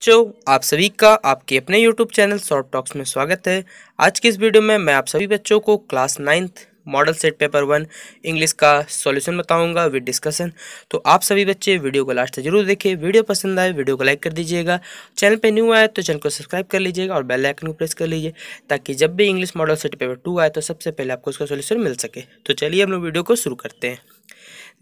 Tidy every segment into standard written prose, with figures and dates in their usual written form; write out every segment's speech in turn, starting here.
बच्चों आप सभी का आपके अपने YouTube चैनल सौरभ टॉक्स में स्वागत है। आज की इस वीडियो में मैं आप सभी बच्चों को class 9th model set paper 1 English का सॉल्यूशन बताऊंगा विद डिस्कशन। तो आप सभी बच्चे वीडियो को लास्ट तक जरूर देखें। वीडियो पसंद आए वीडियो को लाइक कर दीजिएगा, चैनल पे न्यू आए तो चैनल को सब्सक्राइब कर लीजिएगा और बेल आइकन को प्रेस कर लीजिए ताकि जब भी इंग्लिश मॉडल सेट पेपर 2 आए तो सबसे पहले आपको उसका सॉल्यूशन मिल सके। तो चलिए हम लोग वीडियो को शुरू करते हैं।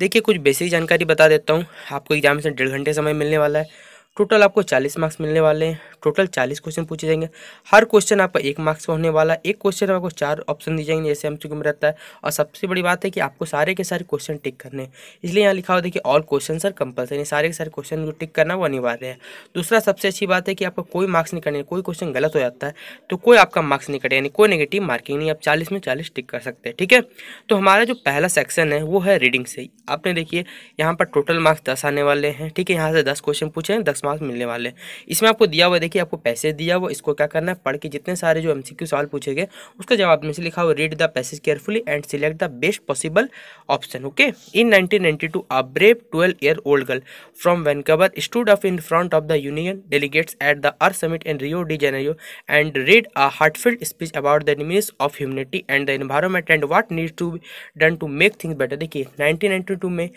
देखिए कुछ बेसिक जानकारी बता देता हूँ। आपको एग्जाम से 1.5 घंटे समय मिलने वाला है। टोटल आपको 40 मार्क्स मिलने वाले हैं। टोटल 40 क्वेश्चन पूछे जाएंगे। हर क्वेश्चन आपका 1 मार्क्स का होने वाला है। एक क्वेश्चन आपको 4 ऑप्शन दिए जाएंगे जैसे एमसीक्यू में रहता है। और सबसे बड़ी बात है कि आपको सारे के सारे क्वेश्चन टिक करने हैं, इसलिए यहाँ लिखा हुआ देखिए ऑल क्वेश्चन आर कंपल्सरी, सारे के सारे क्वेश्चन को टिक करना वो अनिवार्य है। दूसरा सबसे अच्छी बात है कि आपको कोई मार्क्स नहीं कटेंगे। कोई क्वेश्चन गलत हो जाता है तो कोई आपका मार्क्स नहीं कटेगा, यानी कोई नेगेटिव मार्किंग नहीं। आप 40 में 40 टिक कर सकते हैं, ठीक है। तो हमारा जो पहला सेक्शन है वो है रीडिंग से। आपने देखिए यहाँ पर टोटल मार्क्स 10 आने वाले हैं, ठीक है। यहाँ से 10 क्वेश्चन पूछे हैं, 10 मार्क्स मिलने वाले। इसमें आपको दिया हुआ देखिए, आपको पैसेज दिया हुआ, इसको क्या करना है पढ़ के जितने सारे जो एमसीक्यू सवाल पूछेंगे उसका जवाब में से लिखा हुआ read the passage carefully and select the best possible option. Okay, in 1992 a brave 12-year-old girl from Vancouver stood up in front of the union delegates at the earth summit in Rio de Janeiro and read a heartfelt speech about the needs of humanity and the environment and what needs to be done to make things better. देखिए 1992 में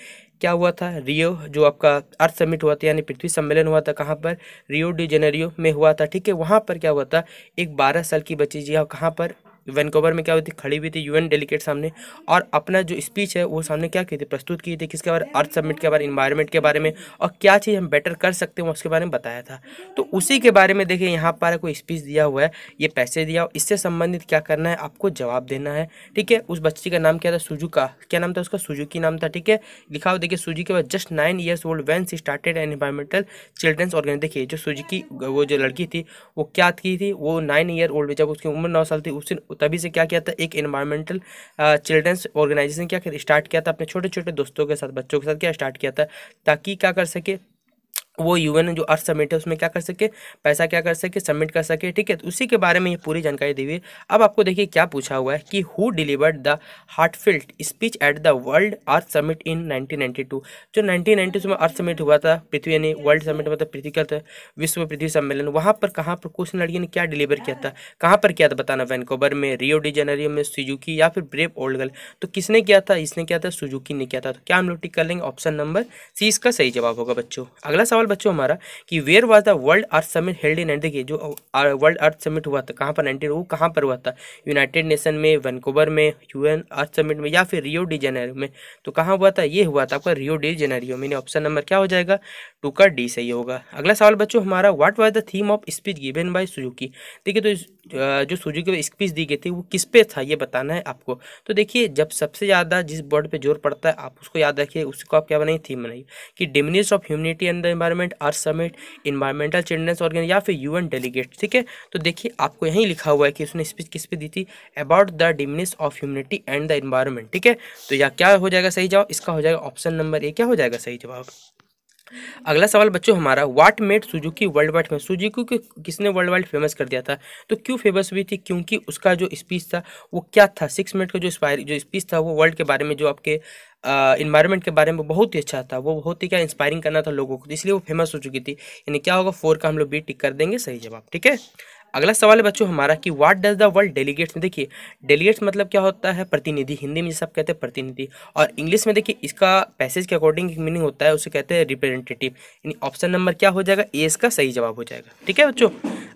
क्या हुआ था, रियो जो आपका अर्थ summit हुआ था यानी पृथ्वी सम्मेलन हुआ था, कहाँ पर रियो डी जेनेरियो में हुआ था, ठीक है। वहाँ पर क्या हुआ था, एक 12 साल की बच्ची जी कहाँ पर वैंकूवर में क्या हुई थी, खड़ी हुई थी यूएन डेलीगेट सामने और अपना जो स्पीच है वो सामने क्या की थी, प्रस्तुत की थी। किसके बारे, अर्थ समिट के बारे, इन्वायरमेंट के बारे में और क्या चीज़ हम बेटर कर सकते हैं उसके बारे में बताया था। तो उसी के बारे में देखिए यहाँ पर कोई स्पीच दिया हुआ है, ये पैसे दिया हुआ, इससे संबंधित क्या करना है आपको जवाब देना है, ठीक है। उस बच्ची का नाम क्या था, सुजुका, क्या नाम था उसका, सुजुकी नाम था, ठीक है। लिखा हुआ देखिए सुजुकी के बाद just 9 years old when she started an environmental children's organisation. देखिए जो सुजुकी वो जो लड़की थी वो क्या की थी, वो 9 year old जब उसकी उम्र 9 साल थी उस दिन तभी से क्या किया था, एक एनवायरमेंटल चिल्ड्रेंस ऑर्गेनाइजेशन क्या स्टार्ट किया था अपने छोटे छोटे दोस्तों के साथ, बच्चों के साथ क्या स्टार्ट किया था ताकि क्या कर सके वो यूएन जो अर्थ समिट है उसमें क्या कर सके, पैसा क्या कर सके, सबमिट कर सके, ठीक है। तो उसी के बारे में ये पूरी जानकारी दी हुई है। अब आपको देखिए क्या पूछा हुआ है कि who delivered the heartfelt speech at the world earth summit in 1992। जो 1992 में अर्थ समिट हुआ था, पृथ्वी यानी वर्ल्ड समिट मतलब पृथ्वी का विश्व पृथ्वी सम्मेलन, वहाँ पर कहाँ पर कुछ लड़की ने क्या डिलीवर किया था, कहाँ पर किया था बताना, वैंकूवर में, रियो डी जेनेरियो में, सुजुकी या फिर ब्रेव ओल्ड गर्ल। तो किसने किया था, इसने किया था, सुजुकी ने किया था। तो क्या हम लोग टिक कर लेंगे, ऑप्शन नंबर सी इसका सही जवाब होगा। बच्चों अगला सवाल बच्चों हमारा कि where was the world earth summit held in. देखिए जो वर्ल्ड अर्थ समिट हुआ था कहाँ पर, 1992 कहाँ पर हुआ था, यूनाइटेड नेशन में, वैंकूवर में, यूएन अर्थ समिट में या फिर रियो डी जेनेरियो में। तो कहाँ हुआ था, ये हुआ था आपका रियो डी जेनेरियो में। ऑप्शन नंबर क्या हो जाएगा, 2 का डी सही होगा। अगला सवाल बच्चों हमारा what was the theme of speech given by Suzuki. देखिए तो जो सुजुकी को स्पीच दी गई थी वो किस पे था ये बताना है आपको। तो देखिए जब सबसे ज़्यादा जिस वर्ड पे जोर पड़ता है आप उसको याद रखिए, उसको आप क्या बनाइए, थीम बनाइए कि diminish of humanity and the environment, earth summit, environmental children's organisation या फिर यूएन डेलीगेट, ठीक है। तो देखिए आपको यहीं लिखा हुआ है कि उसने स्पीच किस पे दी थी, about the diminish of humanity and the environment, ठीक है। तो यह क्या हो जाएगा सही जवाब, इसका हो जाएगा ऑप्शन नंबर ए क्या हो जाएगा सही जवाब। अगला सवाल बच्चों हमारा what made Suzuki world wide famous. Suzuki को किसने वर्ल्ड वाइड फेमस कर दिया था, तो क्यों फेमस हुई थी, क्योंकि उसका जो स्पीच था वो क्या था, 6 मिनट का जो स्पीच था वो वर्ल्ड के बारे में, जो आपके इन्वायरमेंट के बारे में बहुत ही अच्छा था, वो बहुत ही क्या इंस्पायरिंग करना था लोगों को, इसलिए वो फेमस हो चुकी थी। यानी क्या होगा, 4 का हम लोग बी टिक कर देंगे सही जवाब, ठीक है। अगला सवाल है बच्चों हमारा कि what does the world delegates. देखिए डेलीगेट्स मतलब क्या होता है, प्रतिनिधि, हिंदी में सब कहते हैं प्रतिनिधि और इंग्लिश में देखिए इसका पैसेज के अकॉर्डिंग मीनिंग होता है, उसे कहते हैं रिप्रेजेंटेटिव। यानी ऑप्शन नंबर क्या हो जाएगा, ए इसका सही जवाब हो जाएगा, ठीक है बच्चों।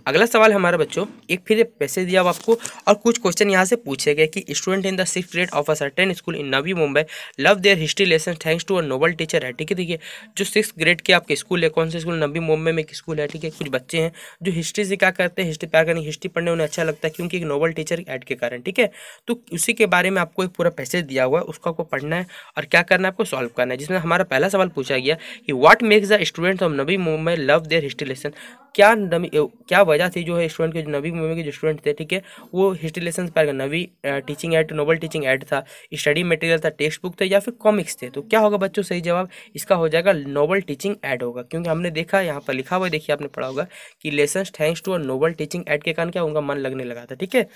अगला सवाल हमारा बच्चों एक फिर पैसेज दिया आपको और कुछ क्वेश्चन यहाँ से पूछे गए कि student in the 6th grade of a certain school in Navi Mumbai love their history lesson thanks to a noble teacher है, ठीक है। देखिए जो 6th grade के आपके स्कूल है, कौन से स्कूल, नवी मुंबई में एक स्कूल है, ठीक है। कुछ बच्चे हैं जो हिस्ट्री से क्या करते हैं, हिस्ट्री प्यार करने, हिस्ट्री पढ़ने उन्हें अच्छा लगता है क्योंकि एक नोबल टीचर ऐड के कारण, ठीक है। तो उसी के बारे में आपको एक पूरा पैसेज दिया हुआ है, उसको आपको पढ़ना है और क्या करना है आपको सॉल्व करना है। जिसमें हमारा पहला सवाल पूछा गया कि what makes the students of Navi Mumbai love their history lesson. क्या वजह थी जो है स्टूडेंट के, जो नवी मुंबई के जो स्टूडेंट थे, ठीक है, वो हिस्ट्री लेसन पर नवी teaching aid, noble teaching aid था, स्टडी मटेरियल था, टेक्स्ट बुक था या फिर कॉमिक्स थे। तो क्या होगा बच्चों सही जवाब, इसका हो जाएगा नोबल टीचिंग ऐड होगा, क्योंकि हमने देखा यहाँ पर लिखा हुआ, देखिए आपने पढ़ा होगा कि lesson thanks to a noble teaching aid के कारण क्या उनका मन लगने लगा था, ठीक है।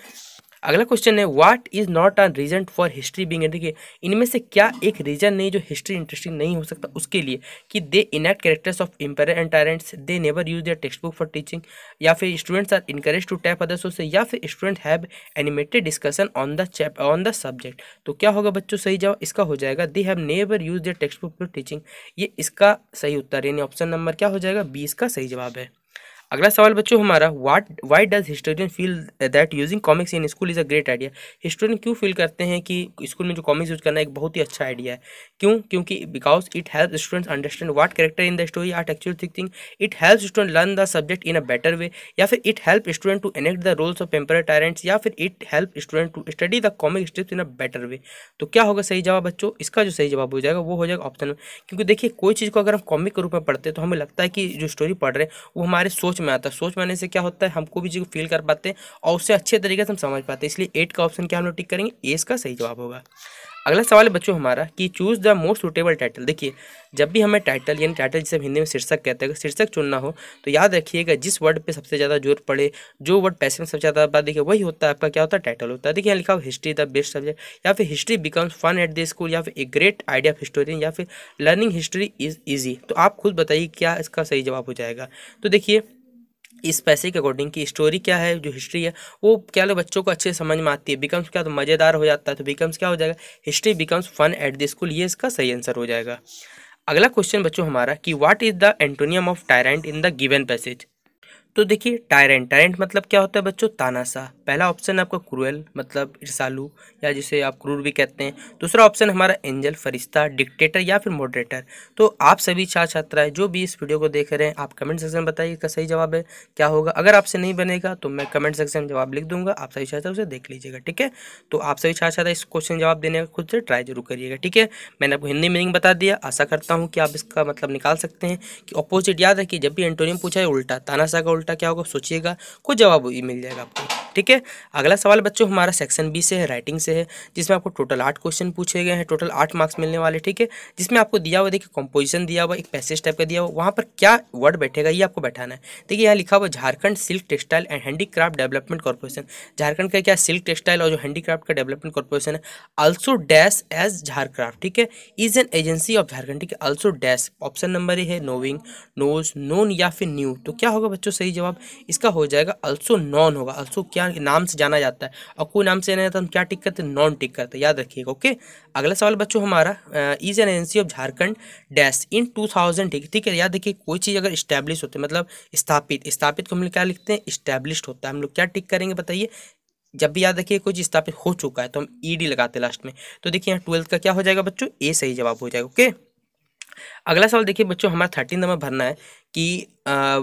अगला क्वेश्चन है what is not a reason for history being. देखिए इनमें से क्या एक रीजन नहीं जो हिस्ट्री इंटरेस्टिंग नहीं हो सकता उसके लिए कि they enact characters of empire and tyrants, they never use their text book for teaching, या फिर students are encourage to tap other source, या फिर student have animated discussion on the subject. तो क्या होगा बच्चों सही जवाब इसका हो जाएगा they have never use their text book for teaching. ये इसका सही उत्तर यानी ऑप्शन नंबर क्या हो जाएगा बी इसका सही जवाब है। अगला सवाल बच्चों हमारा why does historian feel that using comics in school is a great idea. Historian क्यों फील करते हैं कि स्कूल में जो कॉमिक्स यूज करना एक बहुत ही अच्छा आइडिया है, क्यों? क्योंकि because it help students understand what character in the story are actually thinking, it help student learn the subject in a better way, या फिर it help student to enact the roles of empire tyrants, या फिर it help student to study the comic strips in a better way. तो क्या होगा सही जवाब बच्चों इसका जो सही जवाब हो जाएगा वो हो जाएगा ऑप्शन, क्योंकि देखिए कोई चीज़ को अगर हम कॉमिक के रूप में पढ़ते हैं तो हमें लगता है कि जो स्टोरी पढ़ रहे हैं वो हमारे सोच में आता है, सोच में आने से क्या होता है हमको भी चीज़ को फील कर पाते हैं और उससे अच्छे तरीके से हम समझ पाते हैं, इसलिए 8 का ऑप्शन क्या हम लोग टिक करेंगे ए इसका सही जवाब होगा। अगला सवाल है बच्चों हमारा कि choose the most suitable title. देखिए जब भी हमें टाइटल यानी टाइटल जिसे हम हिंदी में शीर्षक कहते हैं शीर्षक चुनना हो तो याद रखिएगा जिस वर्ड पे सबसे ज़्यादा जोर पड़े, जो वर्ड पैसे में सबसे ज़्यादा बात देखिए वही होता है आपका क्या होता है टाइटल होता है। देखिए यहाँ लिखा हो हिस्ट्री द बेस्ट सब्जेक्ट, या फिर history becomes fun at the school, या फिर a great idea of historian, या फिर लर्निंग हिस्ट्री इज ईजी। तो आप खुद बताइए क्या इसका सही जवाब हो जाएगा। तो देखिए इस पैसे के अकॉर्डिंग की स्टोरी क्या है जो हिस्ट्री है वो क्या लोग बच्चों को अच्छे समझ में आती है, बिकम्स क्या तो मज़ेदार हो जाता है, तो बिकम्स क्या हो जाएगा history becomes fun at the school, ये इसका सही आंसर हो जाएगा। अगला क्वेश्चन बच्चों हमारा कि what is the antonym of tyrant in the given passage. तो देखिए टायरेंट मतलब क्या होता है बच्चों तानाशाह। पहला ऑप्शन आपका क्रूएल मतलब इरसालू या जिसे आप क्रूर भी कहते हैं। दूसरा ऑप्शन हमारा एंजल फरिश्ता, डिक्टेटर या फिर मॉडरेटर। तो आप सभी छात्राएं जो भी इस वीडियो को देख रहे हैं आप कमेंट सेक्शन में बताइए इसका सही जवाब है क्या होगा। अगर आपसे नहीं बनेगा तो मैं कमेंट सेक्शन में जवाब लिख दूंगा, आप सभी छात्रा उसे देख लीजिएगा, ठीक है। तो आप सभी छात्रा इस क्वेश्चन जवाब देने का खुद से ट्राई जरूर करिएगा, ठीक है। मैंने आपको हिंदी मीनिंग बता दिया, आशा करता हूँ कि आप इसका मतलब निकाल सकते हैं कि ऑपोजिट याद रखिए जब भी एंटोनियम पूछा है उल्टा तानाशाह का उल्टा क्या होगा सोचिएगा कुछ जवाब ही मिल जाएगा आपको, ठीक है। अगला सवाल बच्चों हमारा सेक्शन बी से है राइटिंग से है जिसमें आपको टोटल 8 क्वेश्चन पूछे गए हैं, टोटल 8 मार्क्स मिलने वाले, ठीक है। जिसमें आपको दिया हुआ देखिए कंपोजिशन दिया हुआ एक पैसेज टाइप का दिया हुआ वहाँ पर क्या वर्ड बैठेगा ये आपको बैठाना है। देखिए यहाँ लिखा हुआ Jharkhand silk textile and handicraft development corporation, Jharkhand का क्या सिल्क टेक्सटाइल और जो हैंडीक्राफ्ट का डेवलपमेंट कॉर्पोरेशन है आल्सो डैश एज झारक्राफ्ट, ठीक है, is an agency of Jharkhand, ठीक है। आल्सो डैश ऑप्शन नंबर है नोविंग नोज नोन या फिर न्यू। तो क्या होगा बच्चों सही जवाब इसका हो जाएगा आल्सो नॉन होगा, आल्सो क्या नाम से जाना जाता है और कोई नाम से जाना जाता है हम क्या टिक करते हैं नॉन टिक करते हैं, याद रखिएगा, ओके। अगला सवाल बच्चों हमारा is an agency of Jharkhand dash in 2000, ठीक है। याद रखिए कोई चीज़ अगर इस्टेब्लिश होती है मतलब स्थापित को हम लोग क्या लिखते हैं इस्टेब्लिश्ड होता है, हम लोग क्या टिक करेंगे बताइए। जब भी याद रखिए कुछ स्थापित हो चुका है तो हम ईडी लगाते लास्ट में। तो देखिए यहाँ 12th का क्या हो जाएगा बच्चों ए सही जवाब हो जाएगा, ओके। अगला सवाल देखिए बच्चों हमारा 13 नंबर भरना है कि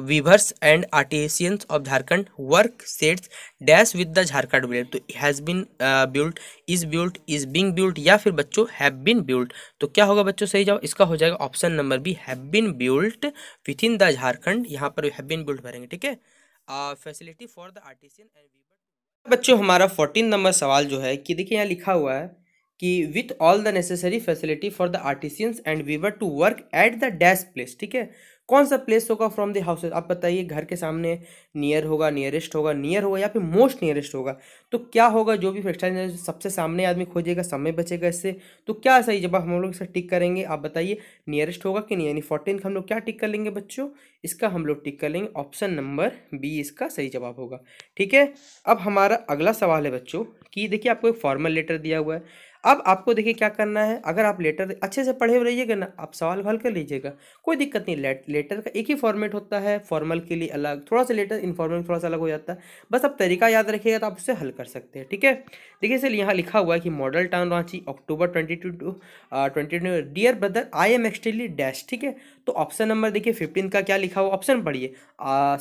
weavers and artisans of Jharkhand work sets dash with the Jharkhand village. तो has been built is being built या फिर बच्चों हैव बीन बिल्ट। तो क्या होगा बच्चों सही जाओ इसका हो जाएगा option number B have been built with in the Jharkhand, यहाँ पर हैव बीन बिल्ट भरेंगे, ठीक है। Facility for the artisan and weavers. बच्चों हमारा 14 नंबर सवाल जो है कि देखिए यहाँ लिखा हुआ है कि with all the necessary facility for the artisans and weaver to work at the dash place, ठीक है। कौन सा प्लेस होगा फ्रॉम द हाउसेज, आप बताइए घर के सामने नियर होगा नियरेस्ट होगा नियर होगा या फिर मोस्ट नियरेस्ट होगा। तो क्या होगा जो भी फ्रैक्शन सबसे सामने आदमी खोजेगा समय बचेगा इससे। तो क्या सही जब हम लोग इसे टिक करेंगे आप बताइए नियरेस्ट होगा कि नहीं, यानी 14 का हम लोग क्या टिक कर लेंगे बच्चों इसका हम लोग टिक कर लेंगे ऑप्शन नंबर बी इसका सही जवाब होगा, ठीक है। अब हमारा अगला सवाल है बच्चों कि देखिए आपको एक फॉर्मल लेटर दिया हुआ है। अब आपको देखिए क्या करना है, अगर आप लेटर अच्छे से पढ़े हुए रहिएगा ना आप सवाल हल कर लीजिएगा कोई दिक्कत नहीं। लेटर का एक ही फॉर्मेट होता है, फॉर्मल के लिए अलग थोड़ा सा लेटर इनफॉर्मल थोड़ा सा अलग हो जाता है, बस आप तरीका याद रखिएगा तो आप उससे हल कर सकते हैं, ठीक है। देखिए इसलिए यहाँ लिखा हुआ है कि model town Ranchi October 2022 dear brother I am extremely dash, ठीक है। तो ऑप्शन नंबर देखिए 15 का क्या लिखा हुआ ऑप्शन पढ़िए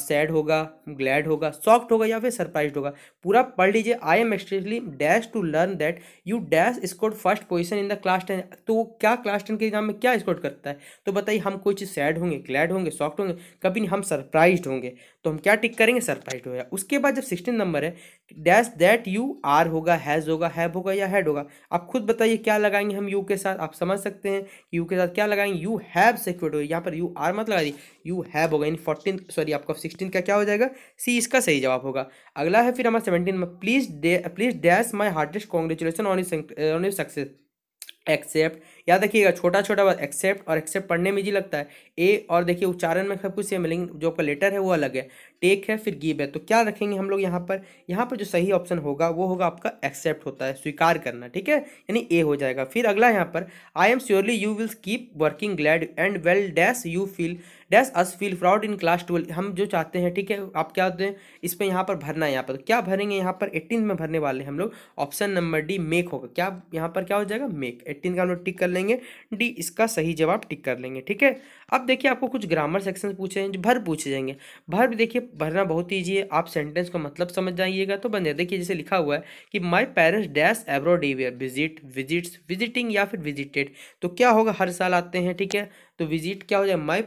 सैड होगा ग्लैड होगा शॉक्ड होगा या फिर सरप्राइज होगा, पूरा पढ़ लीजिए। I am extremely dash to learn that you dash score first position in the class 10। तो क्या क्लास 10 के एग्जाम में क्या स्कोर करता है तो बताइए हम कोई चीज़ सैड होंगे ग्लैड होंगे शॉक्ड होंगे कभी नहीं, हम सरप्राइज होंगे। तो हम क्या टिक करेंगे सरप्राइज होगा। उसके बाद जब 16 नंबर है डैश दैट यू आर होगा हैज़ होगा हैव होगा या हैड होगा, आप खुद बताइए क्या लगाएंगे हम यू के साथ, आप समझ सकते हैं यू के साथ क्या लगाएंगे यू हैव सिक्योर्ड यहाँ पर यू आर मत लगा दी, यू हैव होगा इन 14th सॉरी आपका 16th का क्या हो जाएगा सी इसका सही जवाब होगा। अगला है फिर हमारा 17 में please dash my heartiest congratulation on your success accept. याद रखिएगा छोटा छोटा बात एक्सेप्ट और एक्सेप्ट पढ़ने में जी लगता है ए और देखिए उच्चारण में सब कुछ सेम है लेकिन जो आपका लेटर है वो अलग है, टेक है फिर गिव है। तो क्या रखेंगे हम लोग यहाँ पर जो सही ऑप्शन होगा वो होगा आपका एक्सेप्ट होता है स्वीकार करना, ठीक है यानी ए हो जाएगा। फिर अगला यहाँ पर I am surely you will keep working glad and well dash you feel dash us feel proud in class 12। हम जो चाहते हैं ठीक है आप क्या होते हैं इस पर यहाँ पर भरना है, यहाँ पर तो क्या भरेंगे यहाँ पर 18 में भरने वाले हम लोग ऑप्शन नंबर डी मेक होगा। क्या यहाँ पर क्या हो जाएगा मेक 18 का हम लोग टिक कर लेंगे डी इसका सही जवाब टिक कर लेंगे, ठीक है। अब देखिए आपको कुछ ग्रामर सेक्शन पूछे हैं जो भर पूछे जाएंगे, भर देखिए भरना बहुत ईजी है, आप सेंटेंस का मतलब समझ जाइएगा तो बन जाए। देखिए जैसे लिखा हुआ है कि my parents dash abroad एवियर visit visits visiting या फिर विजिटेड, तो क्या होगा हर साल आते हैं, ठीक है तो विजिट क्या हो जाए माई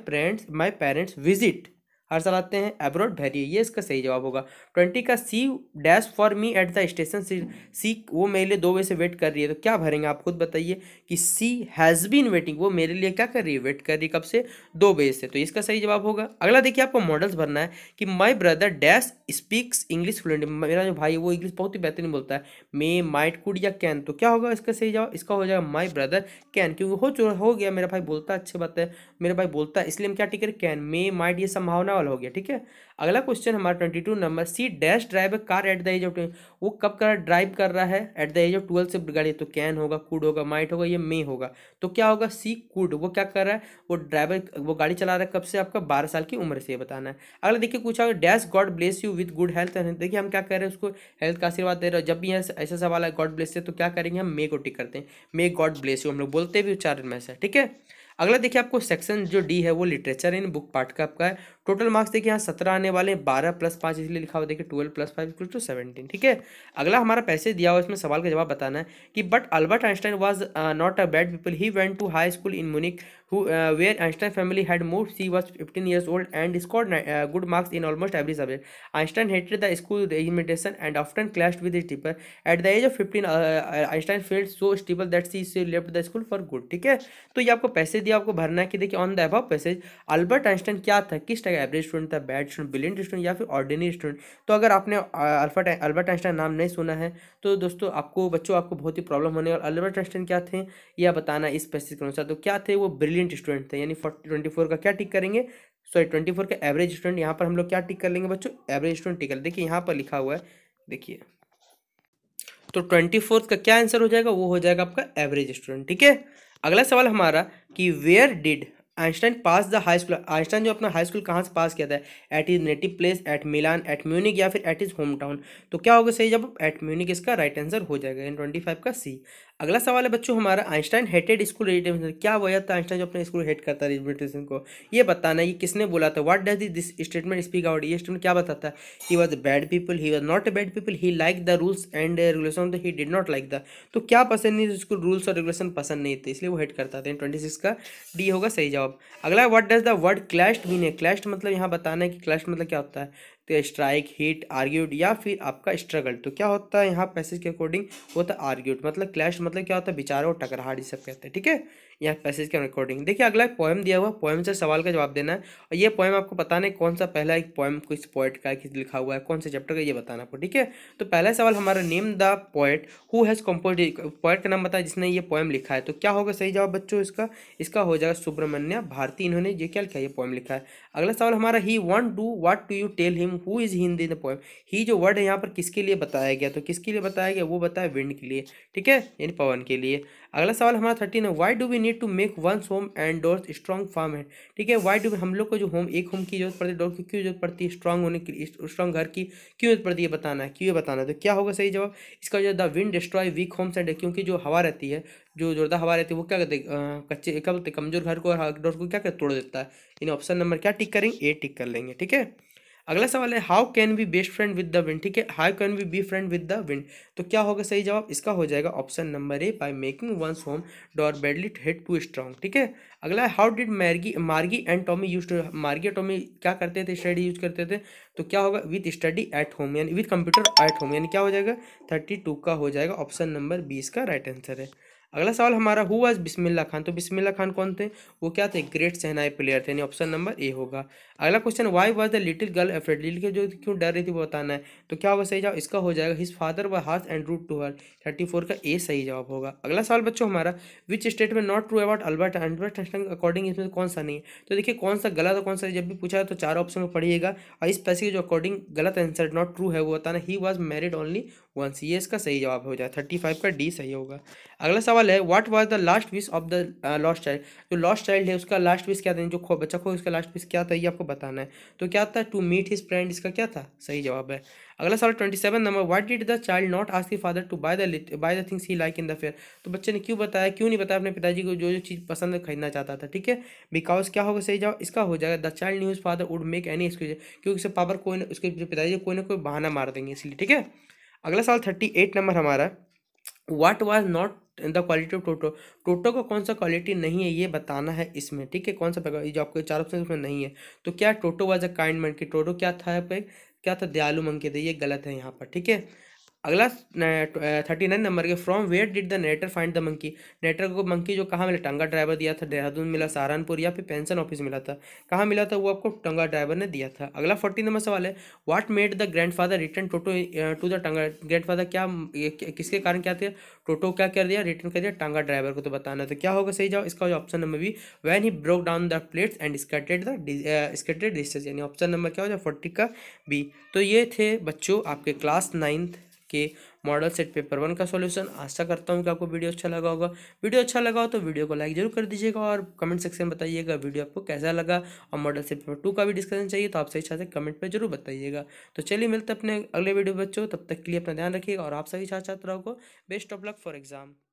पेरेंट्स विजिट हर साल आते हैं एब्रॉड भैरिए ये इसका सही जवाब होगा। 20 का C dash for me at the station C वो मेरे लिए 2 बजे से वेट कर रही है, तो क्या भरेंगे आप खुद बताइए कि सी हैज़ बीन वेटिंग वो मेरे लिए क्या कर रही है वेट कर रही है कब से 2 बजे से, तो इसका सही जवाब होगा। अगला देखिए आपको मॉडल्स भरना है कि my brother dash speaks English fluent मेरा जो भाई है वो इंग्लिश बहुत ही बेहतरीन बोलता है मे माइट कुड या कैन, तो क्या होगा इसका सही जवाब इसका हो जाएगा माई ब्रदर कैन क्योंकि हो गया मेरा भाई बोलता अच्छी बात है मेरा भाई बोलता है इसलिए हम क्या ठीक है कैन मे माइट ये संभावना हो गया, ठीक है। अगला क्वेश्चन हमारा 22 number C dash drive a car at the age of 20 वो कब कर ड्राइव कर रहा है एट द एज ऑफ 12 से गाड़ी, तो कैन होगा कुड होगा माइट होगा ये मे होगा, तो क्या होगा सी कुड वो क्या कर रहा है वो ड्राइवर वो गाड़ी चला रहा है कब से आपका 12 साल की उम्र से ये बताना है। अगला देखिए पूछा dash God bless you with good health, देखिए हम क्या कर रहे हैं उसको हेल्थ का आशीर्वाद दे रहे हैं। जब भी ऐसा सवाल है गॉड ब्लेस से तो क्या करेंगे हम मे को टिक करते हैं मे गॉड ब्लेस यू हम लोग बोलते भी उच्चारण में से, ठीक है। अगला देखिए आपको सेक्शन जो डी है वो लिटरेचर इन बुक पार्ट का आपका है, टोटल मार्क्स देखिए यहाँ 17 आने वाले 12 + 5 इसलिए लिखा हुआ देखिए 12 + 5 = 17, ठीक है। अगला हमारा पैसे दिया हुआ इसमें सवाल का जवाब बताना है कि but Albert Einstein was not a bad people he went to high school in Munich where Einstein family had moved she was 15 years old and scored good marks in almost every subject Einstein hated the school education and often clashed with his teacher at the age of 15 Einstein felt so stable that she left the school for good, ठीक है। तो ये आपको पैसे दिया आपको भरना है कि देखिए on the above passage Albert Einstein क्या था किस टाइप का एवरेज स्टूडेंट था बैड स्टूडेंट ब्रिलियंट स्टूडेंट या फिर ऑर्डिनरी स्टूडेंट। तो अगर आपने अल्बर्ट आइंस्टाइन नाम नहीं सुना है तो दोस्तों आपको बच्चों आपको बहुत ही प्रॉब्लम होने वाली। अल्बर्ट आइंस्टाइन क्या थे यह बताना इस पैसेज के अनुसार, तो क्या थे वो ब्रिलियंट स्टूडेंट थे यानी 24 का क्या टिक करेंगे सॉरी 24 का एवरेज स्टूडेंट यहाँ पर हम लोग क्या टिक कर लेंगे बच्चों एवरेज स्टूडेंट टिक कर। देखिए यहाँ पर लिखा हुआ है देखिए तो 24 का क्या आंसर हो जाएगा वो हो जाएगा आपका एवरेज स्टूडेंट, ठीक है। अगला सवाल हमारा कि where did Einstein pass the high school Einstein जो अपना हाई स्कूल कहाँ से पास किया था at his native place at Milan at Munich या फिर एट इज होम टाउन, तो क्या होगा सही जब एट म्यूनिक इसका राइट आंसर हो जाएगा इन 25 का सी। अगला सवाल है बच्चों हमारा आइंस्टाइन हेटेड स्कूल एजुकेशन, क्या वजह था आइंस्टाइन जो अपने स्कूल हेट करता है एजुकेशन को ये बताना है कि किसने बोला था। What does this statement speak out ये स्टेटमेंट क्या बताता है he was bad people he was not a bad people he like the rules and regulation he did not like the, तो क्या पसंद नहीं उसको रूल्स और रेगुलेशन पसंद नहीं थे इसलिए वो हेट करता था। 26 का डी होगा सही जवाब। अगला what does the word clashed mean है, क्लैश्ड मतलब यहाँ बताना है कि क्लैश्ड मतलब क्या होता है तो स्ट्राइक हिट आर्ग्यूड या फिर आपका स्ट्रगल, तो क्या होता है यहाँ पैसेज के अकॉर्डिंग होता है आर्ग्यूड मतलब क्लैश मतलब क्या होता है विचारों और टकराहट ये सब कहते हैं, ठीक है यहाँ पैसेज के अकॉर्डिंग। देखिए अगला एक पोएम दिया हुआ पोएम से सवाल का जवाब देना है और ये पोएम आपको बताना है कौन सा पहला एक पोएम किस पोएट का किस लिखा हुआ है कौन से चैप्टर का ये बताना आपको, ठीक है। तो पहला सवाल हमारा name the poet who has compose poet का नाम बताया जिसने ये पोएम लिखा है, तो क्या होगा सही जवाब बच्चों इसका हो जाएगा सुब्रमण्य भारती, इन्होंने ये क्या लिखा है ये पोएम लिखा है। अगला सवाल हमारा he want do what to you tell him who is hind in the poem, he जो वर्ड है यहाँ पर किसके लिए बताया गया तो किसके लिए बताया गया वो बताया विंड के लिए, ठीक है यानी पवन के लिए। अगला सवाल हमारा 13 है why do we need to make ones home and doors strong form है, ठीक है वाई डू हम लोग को जो होम एक होम की जरूरत पड़ती है डोर की क्यों जरूरत पड़ती है स्ट्रॉन्ग होने की स्ट्रॉन्ग घर की क्यों जरूरत पड़ती है बताना है क्यों बताना है, तो क्या होगा सही जवाब इसका जो the wind destroy weak homes and, क्योंकि जो हवा रहती है जो जोरदार हवा रहती है वो क्या करते कच्चे क्या बोलते कमजोर घर को और डोर को क्या कर तोड़ देता है यानी ऑप्शन नंबर क्या टिक करेंगे ए टिक कर लेंगे, ठीक है। अगला सवाल है how can be best friend with the wind, ठीक है how can we be friend with the wind, तो क्या होगा सही जवाब इसका हो जाएगा option number A by making ones home door badly head to strong, ठीक है। अगला है how did Margie and Tommy use to Margie और टॉमी क्या करते थे स्टडी यूज करते थे, तो क्या होगा विद स्टडी एट होम यानी विद कंप्यूटर एट होम यानी क्या हो जाएगा 32 का हो जाएगा ऑप्शन नंबर 20 का राइट आंसर है। अगला सवाल हमारा हु वाज बिस्मिल्लाह खान, तो बिस्मिल्लाह खान कौन थे, वो क्या थे, ग्रेट सहनाई प्लेयर थे, यानी ऑप्शन नंबर ए होगा। अगला question why was the little girl afraid, little के जो क्यों डर रही थी वो बताना है, तो क्या होगा सही जवाब इसका हो जाएगा हिज फादर व horse and root to her, 34 का ए सही जवाब होगा। अगला सवाल बच्चों हमारा विच स्टेट में not true about Albert Einstein, according इसमें कौन सा नहीं है, तो देखिए कौन सा गलत और कौन सा जब भी पूछा है तो चार ऑप्शन में पढ़िएगा और इस पैसे के जो अकॉर्डिंग गलत आंसर नॉट ट्रू है वो बताना, he was married only once, ये इसका सही जवाब हो जाए, 35 का डी सही होगा। अगला सवाल है what was the last wish of the lost child, जो लॉस्ट चाइल्ड है उसका लास्ट विश क्या था, जो बच्चा खो उसका लास्ट विश क्या था ये आपको बताना है, तो क्या था टू मीट हिज फ्रेंड, इसका क्या था सही जवाब है। अगला सवाल 27 नंबर what did the child not ask the father to buy the things he like in the fair, तो बच्चे ने क्यों बताया, क्यों नहीं बताया अपने पिताजी को जो जो चीज़ पसंद खरीदना चाहता था, ठीक है, बिकॉज क्या होगा सही जवाब इसका हो जाएगा the child news father would make any excuse, क्योंकि उसके पापा कोई उसके पिताजी कोई ना कोई बहाना मार देंगे इसलिए, ठीक है। अगला सवाल 38 नंबर हमारा what was not the quality of Toto, Toto का कौन सा क्वालिटी नहीं है ये बताना है इसमें, ठीक है, कौन सा प्रकार जो आपके चार ऑप्शन उसमें नहीं है, तो क्या Toto was a kind man, कि टोटो क्या था, क्या था दयालु मन के थे, ये गलत है यहाँ पर, ठीक है। अगला 39 नंबर के from where did the narrator find the monkey, narrator को मंकी जो कहाँ मिला, टंगा ड्राइवर दिया था, देहरादून मिला, सहारनपुर या फिर पेंशन ऑफिस मिला था, कहाँ मिला था वो आपको टंगा ड्राइवर ने दिया था। अगला 40 नंबर सवाल है what made the grandfather return Toto to the tonga, grandfather क्या किसके कारण क्या थे, टोटो क्या कर दिया रिटर्न कर दिया टंगा ड्राइवर को, तो बताना है, तो क्या होगा सही जवाब इसका option number B when he broke down the plates and scattered dishes, यानी ऑप्शन नंबर क्या हो जाए 40 का बी। तो ये थे बच्चों आपके क्लास 9th के मॉडल सेट पेपर 1 का सॉल्यूशन। आशा करता हूँ कि आपको वीडियो अच्छा लगा होगा, वीडियो अच्छा लगा हो तो वीडियो को लाइक जरूर कर दीजिएगा और कमेंट सेक्शन में बताइएगा वीडियो आपको कैसा लगा, और मॉडल सेट पेपर 2 का भी डिस्कशन चाहिए तो आप सही साथ कमेंट पर जरूर बताइएगा। तो चलिए मिलते हैं अपने अगले वीडियो बच्चों, तब तक के लिए अपना ध्यान रखिएगा और आप सभी छात्र छात्राओं को best of luck for exam.